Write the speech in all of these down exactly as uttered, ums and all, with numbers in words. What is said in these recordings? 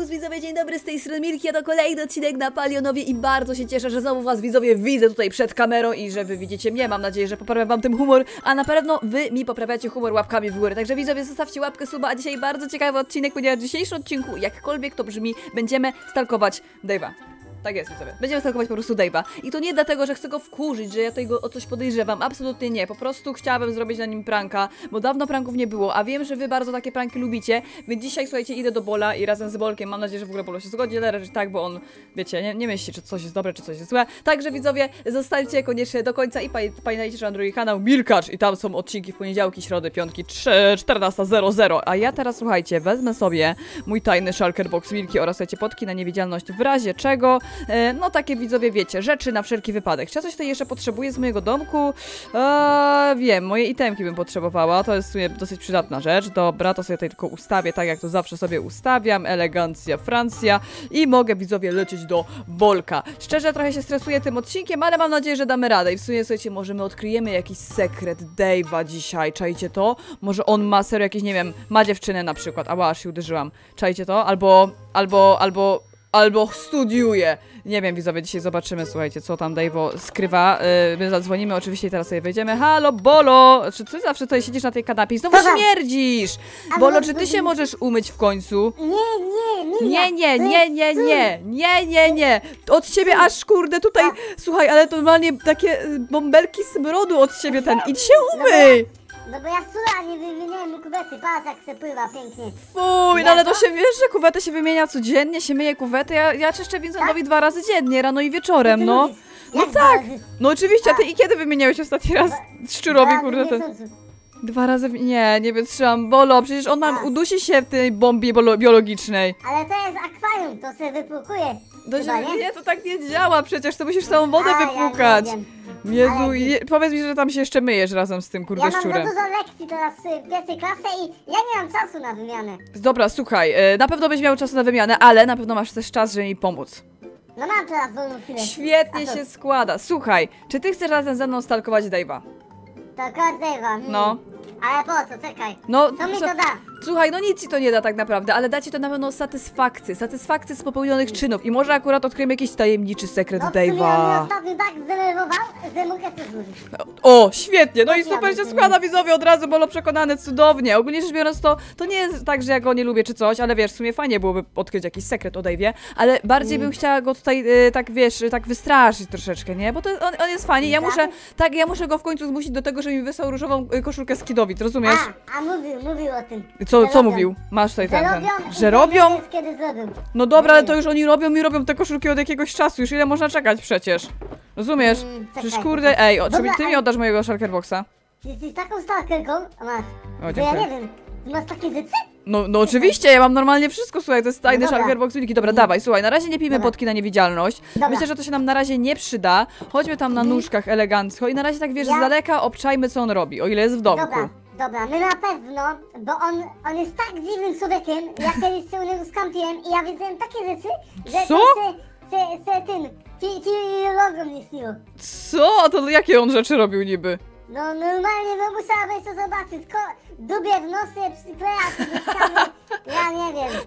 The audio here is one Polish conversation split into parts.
Serwus widzowie, dzień dobry, z tej strony Milki, a to kolejny odcinek na Palionowie i bardzo się cieszę, że znowu was widzowie widzę tutaj przed kamerą i że wy widzicie mnie, mam nadzieję, że poprawiam wam tym humor, a na pewno wy mi poprawiacie humor łapkami w górę, także widzowie zostawcie łapkę, suba, a dzisiaj bardzo ciekawy odcinek, ponieważ w dzisiejszym odcinku, jakkolwiek to brzmi, będziemy stalkować Deyva. Tak jest sobie. Będziemy stalkować po prostu Deyva. I to nie dlatego, że chcę go wkurzyć, że ja tego o coś podejrzewam. Absolutnie nie. Po prostu chciałabym zrobić na nim pranka, bo dawno pranków nie było, a wiem, że wy bardzo takie pranki lubicie, więc dzisiaj, słuchajcie, idę do Bola i razem z Bolkiem, mam nadzieję, że w ogóle Bolo się zgodzi, ale że tak, bo on, wiecie, nie, nie myśli, czy coś jest dobre, czy coś jest złe. Także widzowie, zostańcie koniecznie do końca i pamiętajcie, że mam drugi kanał Milkacz i tam są odcinki w poniedziałki, środy, piątki, czternasta zero zero. A ja teraz, słuchajcie, wezmę sobie mój tajny Shulker Box Milki oraz, słuchajcie, podki na niewidzialność w razie czego. No takie widzowie, wiecie, rzeczy na wszelki wypadek. Czy ja coś tutaj jeszcze potrzebuję z mojego domku? Eee, wiem, moje itemki bym potrzebowała. To jest w sumie dosyć przydatna rzecz. Dobra, to sobie tutaj tylko ustawię, tak jak to zawsze sobie ustawiam. Elegancja, Francja. I mogę, widzowie, lecieć do Bolka. Szczerze trochę się stresuję tym odcinkiem, ale mam nadzieję, że damy radę. I w sumie, słuchajcie, może my odkryjemy jakiś sekret Deyva dzisiaj. Czajcie to? Może on ma serio jakieś, nie wiem, ma dziewczynę na przykład. Ała, aż się uderzyłam. Czajcie to? Albo, albo, albo... Albo studiuje. Nie wiem, widzowie, dzisiaj zobaczymy, słuchajcie, co tam Deyvo skrywa. Yy, my zadzwonimy, oczywiście, i teraz sobie wejdziemy. Halo, Bolo! Czy ty zawsze tutaj siedzisz na tej kanapie i znowu śmierdzisz? Bolo, czy ty się możesz umyć w końcu? Nie, nie, nie, nie, nie, nie, nie, nie, nie, nie. Od ciebie aż, kurde, tutaj, słuchaj, ale to normalnie takie bąbelki smrodu od ciebie ten. Idź się umyj! No bo ja sula nie wymieniałem kuwety, patrz jak se pływa pięknie. Fuj, no ale to się, wiesz, że kuwetę się wymienia codziennie, się myje kuwety, ja, ja czyszczę Vincentowi tak? dwa razy dziennie, rano i wieczorem, no. Mówisz? No jak tak, no oczywiście, a ty i kiedy wymieniałeś ostatni raz szczurowi, kurde, ten... Dwa razy... Nie, nie wytrzymam. Bolo, przecież on nam udusi się w tej bombie biologicznej. Ale to jest akwarium, to się wypłukuje. Chyba, nie? Nie, to tak nie działa przecież, to musisz całą wodę A, wypłukać. Ja nie Jezu, ale... je... powiedz mi, że tam się jeszcze myjesz razem z tym kurde ja szczurem. Ja mam za dużo lekcji teraz w pierwszej klasie i ja nie mam czasu na wymianę. Dobra, słuchaj, na pewno będziesz miał czasu na wymianę, ale na pewno masz też czas, żeby mi pomóc. No mam teraz wolną chwilę. Świetnie się składa. Słuchaj, czy ty chcesz razem ze mną stalkować Deyva? Stalkować Deyva? Hmm. No. Ale po co? Czekaj. No, co mi to da? Słuchaj, no nic ci to nie da tak naprawdę, ale da ci to na pewno satysfakcję. Satysfakcję z popełnionych czynów. I może akurat odkryjemy jakiś tajemniczy sekret no, Deyva. No, ostatnio tak zdenerwował, że mogę to zrobić. O, świetnie. No tak i super się składa, widzowie, od razu Bolo przekonany, cudownie. Ogólnie rzecz biorąc to, to nie jest tak, że ja go nie lubię czy coś, ale wiesz, w sumie fajnie byłoby odkryć jakiś sekret o Deyvie, ale bardziej mm. bym chciała go tutaj, y, tak wiesz, tak wystraszyć troszeczkę, nie? Bo to on, on jest fajnie. Ja muszę, tak, ja muszę go w końcu zmusić do tego, żeby mi wysłał różową koszulkę z kidowi, rozumiesz? A, a mówił, mówił o tym. Co, co mówił? Masz tutaj ten, ten. Że robią? No dobra, ale to już oni robią i robią te koszulki od jakiegoś czasu. Już ile można czekać przecież? Rozumiesz? Przecież kurde, ej, o, czy ty mi oddasz mojego Shulker Boxa? Jesteś taką stalkerką, a masz. O, dziękuję. Ja nie wiem, masz takie rzeczy? No, no oczywiście, ja mam normalnie wszystko, słuchaj, to jest tajny no Shulker Box Milki. Dobra, dawaj, słuchaj, na razie nie pijmy podki na niewidzialność. Dobra. Myślę, że to się nam na razie nie przyda. Chodźmy tam na nóżkach elegancko i na razie tak, wiesz, ja? z daleka obczajmy, co on robi, o ile jest w domku. Dobra. Dobra, my na pewno, bo on, on jest tak dziwnym człowiekiem, ja kiedyś się u niego skampiłem i ja widziałem takie rzeczy, że co? Se, se, se tym filologom nie śniło. Co? A to jakie on rzeczy robił niby? No normalnie, no musiałabyś to zobaczyć, ko dubie w nosy, przykleja, ja nie wiem.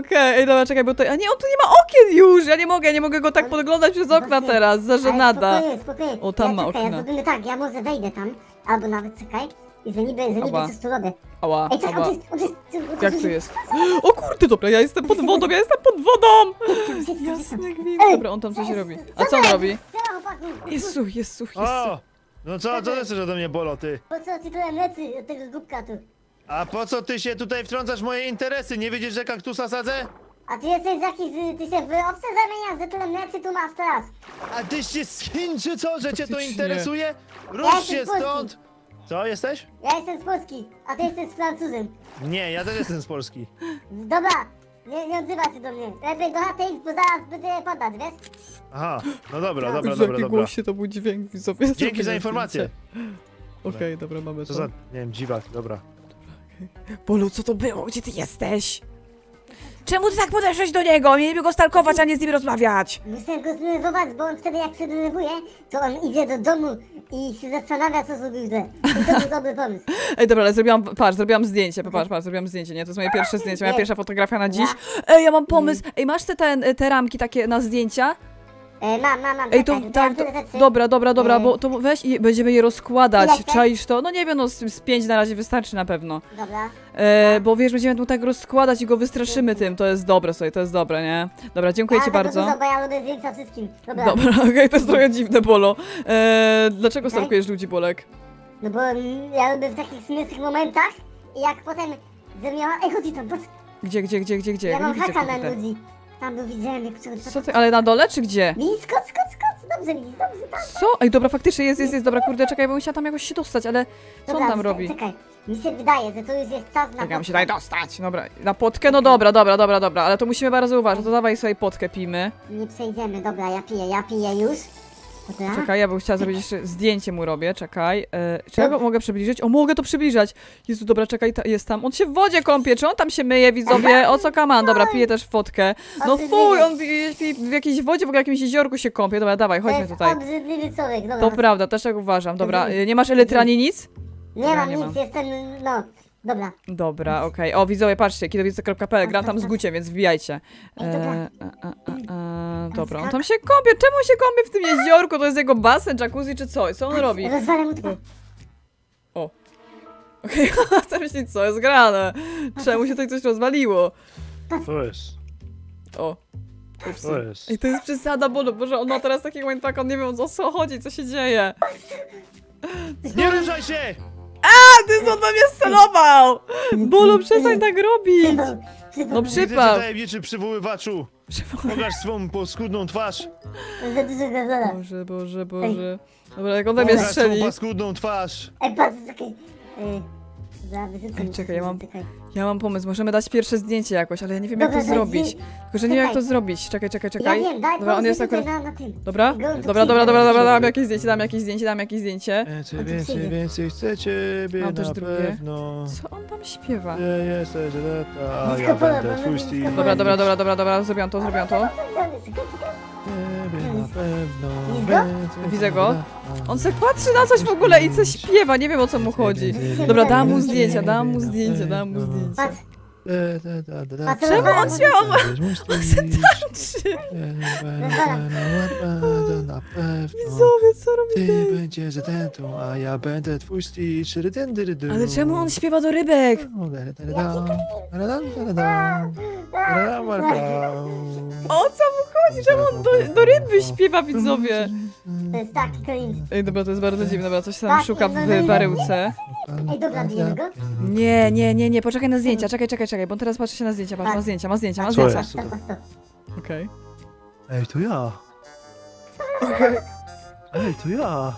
Okej, okay, dobra, czekaj, bo to... A nie, on tu nie ma okien już, ja nie mogę, ja nie mogę go tak podglądać przez okna teraz, za żenada. Spokojnie, spokojnie. O, tam ja, ma okna. Ja zrobimy tak, ja może wejdę tam, albo nawet czekaj. I za niby, za niby coś tu robię. Ała, ej, czekaj, ała. On jest, on jest, on jest, jak to jest? O kurde, dobra, ja jestem pod wodą, ja jestem pod wodą! Jasny gwint. Dobra, on tam coś robi. A co on robi? Jezu, Jezu, Jezu. No co, co chcesz ode mnie, Bolo, ty? Po co ty tyle mlecy od tego głupka tu? A po co ty się tutaj wtrącasz w moje interesy? Nie widzisz, że kaktusa sadzę? A ty jesteś jakiś, ty się w owce zamieniasz, że tyle mlecy tu masz teraz. A tyś się z Chin, czy co, że cię to interesuje? Rusz się stąd! Co jesteś? Ja jestem z Polski, a ty jesteś z Francuzem. Nie, ja też jestem z Polski. Dobra, nie, nie odzywaj się do mnie. Lepiej do chaty iść, bo zaraz będę padać, wiesz? Aha, no dobra, dobra, dobra, dobra. Głosie to był dźwięk, widzowie. Dzięki za informację. Okej, okay, dobra, mamy to. Co za, nie wiem, dziwak, dobra. Dobra, okej. Bolu, co to było? Gdzie ty jesteś? Czemu ty tak podeszłeś do niego? Mieliby go stalkować, a nie z nim rozmawiać. Musiałem go zdenerwować, bo on wtedy jak się denerwuje, to on idzie do domu i się zastanawia, co zrobił źle. I to był dobry pomysł. Ej, dobra, ale zrobiłam, patrz, zrobiłam zdjęcie, patrz, patrz, zrobiłam zdjęcie, nie? To jest moje pierwsze zdjęcie, moja pierwsza fotografia na dziś. Ej, ja mam pomysł. Ej, masz te, te, te ramki takie na zdjęcia? Mam, mam, mam. Ej, to, tak, to, dobra, dobra, dobra, bo to weź i będziemy je rozkładać. Czaisz to? No nie wiem, no z, z pięć na razie wystarczy na pewno. Dobra. E, bo wiesz, będziemy tu tak rozkładać i go wystraszymy tym. To jest dobre, sobie, to jest dobre, nie? Dobra, dziękuję ci bardzo. Dużo, bo ja lubię zdjęcia wszystkim. Dobra, dobra okej, okay, to jest trochę dziwne, Bolo. E, dlaczego okay. stalkujesz ludzi, Bolek? No bo ja lubię w takich śmiesznych momentach i jak potem ze mnie... Ej, chodź tam, patrz. Gdzie, gdzie, gdzie, gdzie, gdzie? Ja mam haka na ludzi. Tam był widziałem, jak czego... Co ty, ale na dole, czy gdzie? Widzisz, skocz, skocz, skocz, dobrze widzisz, dobrze, tam, tam. Co? Ej, dobra, faktycznie jest, jest, jest, dobra, kurde, czekaj, bo musiała tam jakoś się dostać, ale co dobra, on tam czekaj, robi? Czekaj, mi się wydaje, że to już jest czas na potkę. Ja mam się tutaj dostać, dobra, na potkę, no dobra, dobra, dobra, dobra, ale to musimy bardzo uważać, to dawaj sobie potkę, pijmy. Nie przejdziemy, dobra, ja piję, ja piję już. Dobra. Czekaj, ja bym chciała zrobić jeszcze zdjęcie mu robię, czekaj. E, czy ja go mogę przybliżyć? O, mogę to przybliżać! Jezu, dobra, czekaj, ta, jest tam. On się w wodzie kąpie, czy on tam się myje, widzowie? O co kaman? Dobra, pije też fotkę. No fuj, on w jakiejś wodzie, w ogóle w jakimś jeziorku się kąpie. Dobra, dawaj, chodźmy tutaj. To prawda, też tak uważam. Dobra, nie masz elytrani nic? Nie mam nic, jestem, no... Dobra. Dobra, okej. Okay. O, widzowie, patrzcie, kilowizyca kropka p l, gram tam z Guciem, więc wbijajcie. E, a, a, a, dobra, on tam się kąpie, czemu się kąpie w tym jeziorku? To jest jego basen, jacuzzi czy coś? Co on robi? O. Okej, okay. Chcę myśleć, co jest grane. Czemu się tutaj coś rozwaliło? Co jest? O. Co jest? I to jest przesada bólu, Boże, on ma teraz taki moment, tak on nie wie o co chodzi, co się dzieje. Nie ruszaj się! A, ty znowu mnie celował! Bolo, przestań tak robić! No przypał! Tajemniczy przywoływaczu! Pokaż swą poskudną twarz! Boże, Boże, Boże... Dobra, jak on tam mnie strzeli... Pokaż swą paskudną twarz! Ej, patrz, czekaj! Ej, czekaj, ja mam... Ja mam pomysł, możemy dać pierwsze zdjęcie jakoś, ale ja nie wiem jak to zrobić. Tylko, że nie wiem jak to zrobić. Czekaj, czekaj, czekaj. Dobra, on jest akurat... Dobra? Dobra, dobra, dobra, dobra, dam jakieś zdjęcie, dam jakieś zdjęcie, dam jakieś zdjęcie. Więcej, więcej, więcej chcę ciebie na pewno. Co on tam śpiewa? Dobra, dobra, dobra, dobra, dobra, zrobiłam to, zrobiłam to. Widzę go. On se patrzy na coś w ogóle i coś śpiewa, nie wiem o co mu chodzi. Dobra, dam mu zdjęcia, dam mu zdjęcia, dam mu zdjęcia. Patrz. Czemu on się tańczy? Widzowie, co robi? Ty będziesz dentą, a ja będę twój stitch. Ale czemu on śpiewa do rybek? O co mu chodzi? Czemu on do, do ryby śpiewa, widzowie? To jest taki cringe. Ej, dobra, to jest bardzo dziwne, dobra, coś tam szuka w baryłce. Ej, dobra, bijemy go? Nie, nie, nie, nie, poczekaj na zdjęcia, czekaj, czekaj, czekaj, bo on teraz patrzy się na zdjęcia, patrz, ma zdjęcia, ma zdjęcia, ma zdjęcia. Okej. Ej, to ja. Ej, to ja.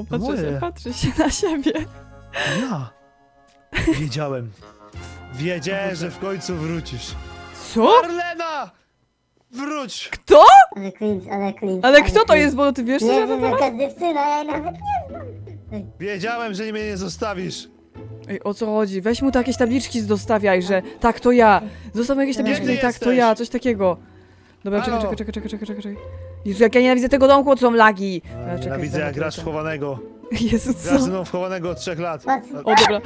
Okej, patrzy się na siebie. Ja. Wiedziałem. Wiedziałem, że w końcu wrócisz. Co? Marlena! Wróć! Kto? Ale cringe, ale cringe. Ale kto to jest, bo ty wiesz, że to taka dziewczyna, ja nawet nie znam. Wiedziałem, że mnie nie zostawisz. Ej, o co chodzi? Weź mu jakieś tabliczki dostawiaj, że tak to ja. Zostaw mu jakieś tabliczki, tak to ja, coś takiego. Dobra, czekaj, czekaj, czekaj, czekaj, czekaj, czekaj. Jezu, jak ja nienawidzę tego domku, to są lagi. Nienawidzę, jak grasz w chowanego. Jezu, co? Grasz ze mną w chowanego od trzech lat. O, dobra.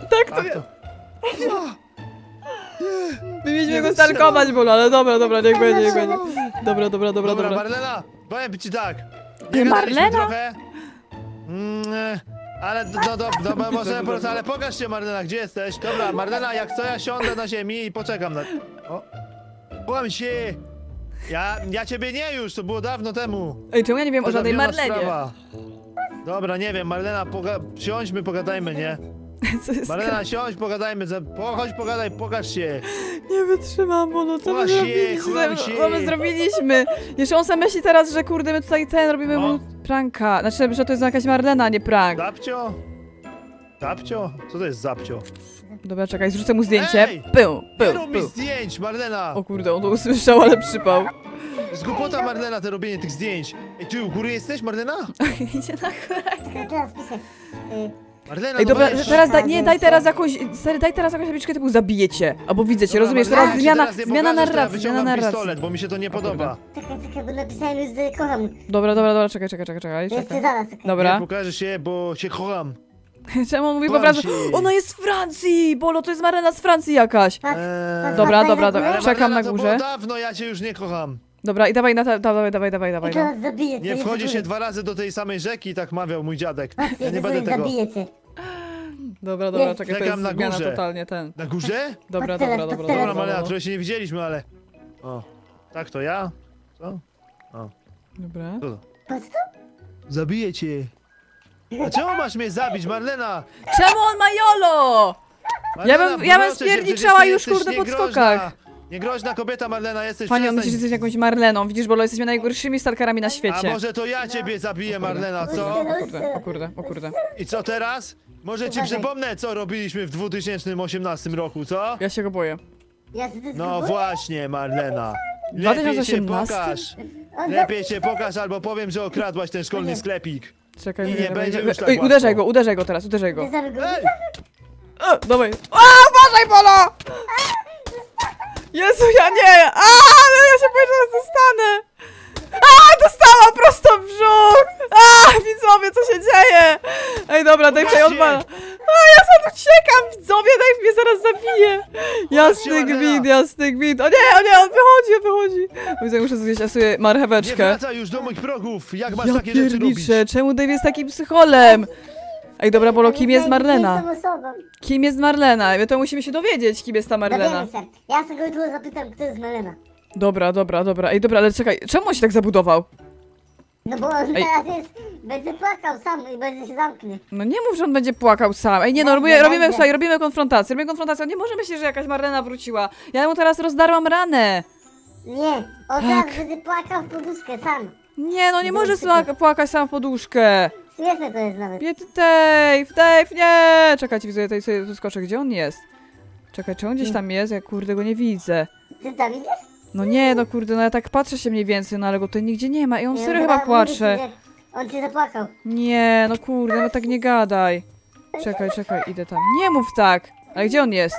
Tak to ja. My mieliśmy go stalkować, Bolo, ale dobra, dobra, niech będzie, niech będzie. Dobra, dobra, dobra, dobra. Marlena, powiem ci tak. Nie Marlena? Ale no dobra, może po prostu, ale pokaż się, Marlena, gdzie jesteś? Dobra, Marlena, jak co, ja siądę na ziemi i poczekam na... O! Byłam się! Ja, ja ciebie nie już, to było dawno temu. Ej, czemu ja nie wiem o żadnej Marlenie? Dobra, nie wiem, Marlena, siądźmy, pogadajmy, nie? Marlena, siądź, pogadajmy, chodź, pogadaj, pokaż się. Nie wytrzymam, Bolo, co my zrobiliśmy? Co my zrobiliśmy? Jeszcze on sam myśli teraz, że kurde, my tutaj ten robimy mu pranka. Znaczy, że to jest jakaś Marlena, a nie prank. Zapcio? Zapcio? Co to jest zapcio? Dobra, czekaj, zrzucę mu zdjęcie. Pył, pył, pył. Nie rób zdjęć, Marlena! O kurde, on to usłyszał, ale przypał. Z głupota, Marlena, te robienie tych zdjęć. Ej, ty u góry jesteś, Marlena? Idzie na górę. Teraz pisać. Marlena, ej, dobra, no teraz daj, nie, daj teraz jakąś, stary, daj teraz jakąś tabliczkę typu zabijecie, albo widzę cię, rozumiesz, teraz ja zmiana, teraz zmiana pokażę, narracji, zmiana narracji. Pistolet, bo mi się to nie podoba. Czekaj, czekaj, bo napisałem już, że kocham. Dobra, dobra, dobra, czekaj, czekaj, czekaj, czekaj. Jeszcze zaraz, okay. Dobra. Nie pokażę się, bo się kocham. Czemu on mówi po francusku? Ona jest z Francji! Bolo, to jest Marlena z Francji jakaś. Eee, dobra, dobra, dobra, czekam na górze. Dawno ja cię już nie kocham. Dobra, i dawaj, na ta, dawaj, dawaj, dawaj, dawaj. No. Zabiję, nie wchodzi się dwa razy do tej samej rzeki, i tak mawiał mój dziadek. Ja nie, nie będę tego. Cię. Dobra, dobra, jest. Czekaj, to jest na górze. Totalnie ten. Na górze? Dobra, dobra, dobra. Dobra, dobra, Marlena, trochę się nie widzieliśmy, ale... O, tak to ja? Co? O. Dobra. Co to? Zabiję cię. A czemu masz mnie zabić, Marlena? Czemu on ma jolo? Marlena, ja bym, ja bym spierniczała już, kurde, po skokach. Niegroźna kobieta, Marlena, jesteś... Panią, myślisz, że jesteś jakąś Marleną, widzisz, Bolo, jesteśmy najgorszymi stalkerami na świecie. A może to ja ciebie zabiję, Marlena, co? O kurde, o kurde, o kurde. I co teraz? Może ci przypomnę, co robiliśmy w dwa tysiące osiemnastym roku, co? Ja się go boję. No właśnie, Marlena. Lepiej się pokaż. Lepiej się pokaż, albo powiem, że okradłaś ten szkolny sklepik. Czekaj, nie, nie, nie będzie już tak. Ej, uderzaj go, uderzaj go teraz, uderzaj go. O, dawaj. O, uważaj, Bolo! Jezu, ja nie! A, no ja się boję, że dostanę! A, dostała prosto w brzuch! A, widzowie, co się dzieje? Ej, dobra, daj tutaj odpala. A, ja sam uciekam, widzowie, daj mnie zaraz zabije! Jasny gwint, jasny gwint. O nie, o nie, on wychodzi, on wychodzi. Widzę, muszę zjeść, ja sobie marcheweczkę. Nie wracaj już do moich progów, jak masz ja takie rzeczy robić? Czemu Dave jest takim psycholem? Ej, dobra, Bolo, kim jest Marlena? Kim jest Marlena? My to musimy się dowiedzieć, kim jest ta Marlena. Ja sobie go zapytam, kto jest Marlena. Dobra, dobra, dobra. Ej, dobra, ale czekaj, czemu on się tak zabudował? No bo on teraz jest, będzie płakał sam i będzie się zamknie. No nie mów, że on będzie płakał sam. Ej, nie no, robimy, robimy, słuchaj, robimy konfrontację, robimy konfrontację. Nie może myśleć, że jakaś Marlena wróciła. Ja mu teraz rozdarłam ranę. Nie, on teraz będzie płakał w poduszkę sam. Nie, no nie może płakać sam w poduszkę. Śmieszne to jest nawet. Biedny Dave, Dave, nie! Czekajcie, widzę, ja tutaj sobie wyskoczę. Gdzie on jest? Czekaj, czy on gdzieś tam jest? Ja kurde go nie widzę. Ty tam widzisz? No nie, no kurde, no ja tak patrzę się mniej więcej, no ale go tutaj nigdzie nie ma i on serio chyba płacze. On cię zapłakał. Nie, no kurde, no tak nie gadaj. Czekaj, czekaj, idę tam. Nie mów tak! Ale gdzie on jest?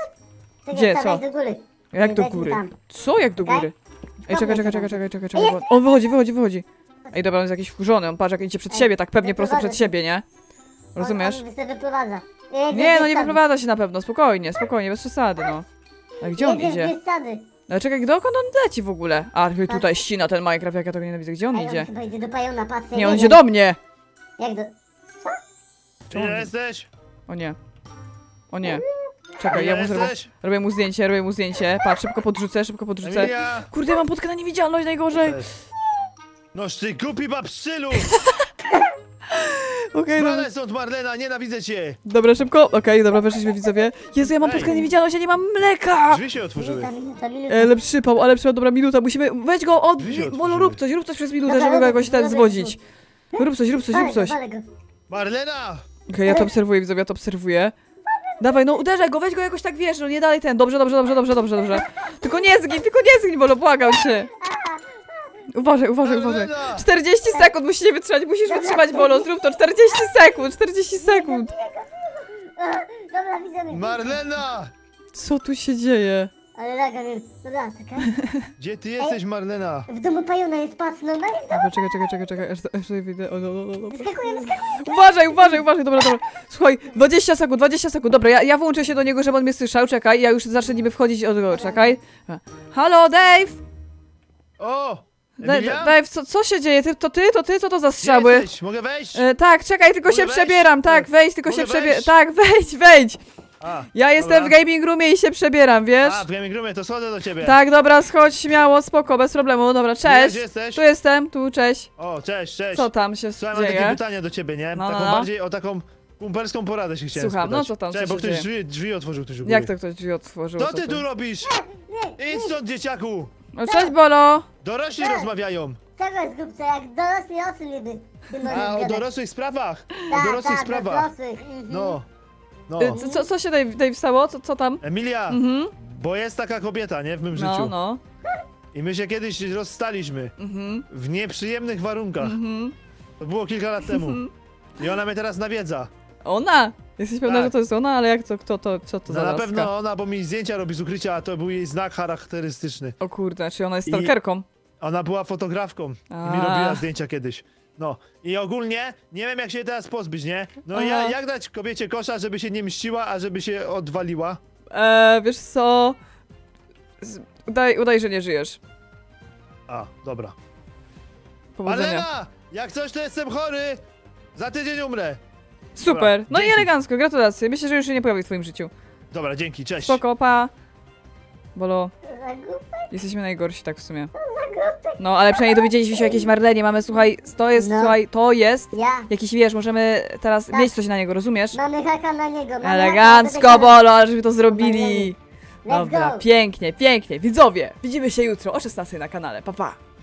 Gdzie, co? Jak do góry? Co, jak do góry? Ej, czekaj, czekaj, czekaj, czekaj, czekaj, czekaj. On wychodzi, wychodzi, wychodzi. Ej, dobra, on jest jakiś wkurzony, on patrz jak idzie przed Ej, siebie, tak pewnie prosto przed siebie, nie? Rozumiesz? On, on wyprowadza. Nie, no nie wyprowadza się na pewno, spokojnie, spokojnie, bez przesady, no. A gdzie on idzie? Ale czekaj, dokąd on leci w ogóle? A, tutaj ścina ten Minecraft, jak ja tego nienawidzę, gdzie on Ej, idzie? On chyba idzie do Pajona, patrz, ja nie, on idzie do mnie! Jak do... Co? Czy jesteś? O nie. O nie. Czekaj, ja mu robię, robię mu zdjęcie, robię mu zdjęcie, patrz, szybko podrzucę, szybko podrzucę. Emilia. Kurde, ja mam podkę na niewidzialność najgorzej! Noż ty głupi babszczylu! Okej, okay, stąd, Marlena, nienawidzę cię! Dobra, szybko, okej, okay, dobra, weszliśmy, widzowie. Jezu, ja mam podkę niewidzialność, ja nie mam mleka! Drzwi się otworzyły. Ale przypał, ale przypał, dobra, minuta, musimy... Weź go, od... Bolo, rób coś, rób coś przez minutę, dobra, żeby go jakoś tam zwodzić. Rób coś, rób coś, rób coś. Marlena! Okej, okay, ja to obserwuję, widzowie, ja to obserwuję. Dawaj, no uderzaj go, weź go jakoś tak, wiesz, no nie dalej ten, dobrze, dobrze, dobrze, dobrze, dobrze, dobrze. Tylko nie zgin, tylko nie zgin, Bolo, błagam cię. Uważaj, uważaj, uważaj. czterdzieści sekund musicie wytrzymać, musisz dobra, wytrzymać, Bolo, zrób to. czterdzieści sekund, czterdzieści sekund. Dobra, widzimy. Marlena! Co tu się dzieje? Ale laga, dobra, taka. Gdzie ty jesteś, Marlena? W domu Pajona jest pas, no dobra, czekaj, czekaj, czekaj, czekaj, aż, aż tutaj wyjdę. O, no, no, no, dobra. Skakujemy, skakujemy. Uważaj, uważaj, uważaj, dobra, dobra. Słuchaj, dwadzieścia sekund, dwadzieścia sekund, dobra, ja, ja włączę się do niego, żeby on mnie słyszał, czekaj, ja już zacznę niby wchodzić od go, czekaj. Halo, Dave! O! Dave, co, co się dzieje? Ty, to ty? To ty? Co to za strzały? Jesteś? Mogę wejść? E, tak, czekaj, tylko Mogę się wejść? przebieram, tak, wejdź, tylko Mogę się przebieram. Tak, wejdź, wejdź! A, ja jestem dobra. w gaming roomie i się przebieram, wiesz? A, w gaming roomie, to schodzę do ciebie. Tak, dobra, schodź śmiało, spoko, bez problemu, dobra, cześć! Jesteś? Tu jestem, tu, cześć. O, cześć, cześć. Co tam się Słuchaj, dzieje? Mam takie pytanie do ciebie, nie? No, taką no. bardziej o taką kumpelską poradę się chciałem Słucham, spytać. no co tam, Cześć, co bo ktoś drzwi, drzwi otworzył, ktoś u góry. Jak to ktoś drzwi otworzył? Co ty tu robisz? Idź stąd, dzieciaku! No cześć, Bolo! Dorośli tak. rozmawiają! Czego jest głupcze, jak dorośli o tym niby? A, o dorosłych sprawach! Ta, o dorosłych ta, sprawach! Dorosłych. Mhm. No, no. Co, co się tutaj, tutaj wstało? Co, co tam? Emilia! Mhm. Bo jest taka kobieta, nie? W mym no, życiu. No. I my się kiedyś rozstaliśmy. Mhm. W nieprzyjemnych warunkach. Mhm. To było kilka lat temu. Mhm. I ona mnie teraz nawiedza. Ona? Jesteś pewna, tak, że to jest ona, ale jak to, kto to, co to no, za na laska? Pewno ona, bo mi zdjęcia robi z ukrycia, a to był jej znak charakterystyczny. O kurde, czyli ona jest stalkerką. I ona była fotografką a. i mi robiła zdjęcia kiedyś. No i ogólnie nie wiem jak się teraz pozbyć, nie? No i ja, jak dać kobiecie kosza, żeby się nie mściła, a żeby się odwaliła? Eee, wiesz co? Z... Udaj, udaj, że nie żyjesz. A, dobra. Powodzenia. Marlena! Jak coś to jestem chory! Za tydzień umrę! Super, dobra, no dzięki. I elegancko, gratulacje. Myślę, że już się nie pojawi w twoim życiu. Dobra, dzięki, cześć. Spoko, pa. Bolo. Jesteśmy najgorsi tak w sumie. No, ale przynajmniej dowiedzieliśmy się o jakiejś Marlenie. Mamy, słuchaj, to jest, no. słuchaj, to jest ja. jakiś, wiesz, możemy teraz tak. mieć coś na niego, rozumiesz? Mamy haka na niego. Mamy elegancko, tego... Bolo, ale żeby to zrobili. Dobra, pięknie, pięknie. Widzowie, widzimy się jutro o szesnastej na kanale, pa, pa.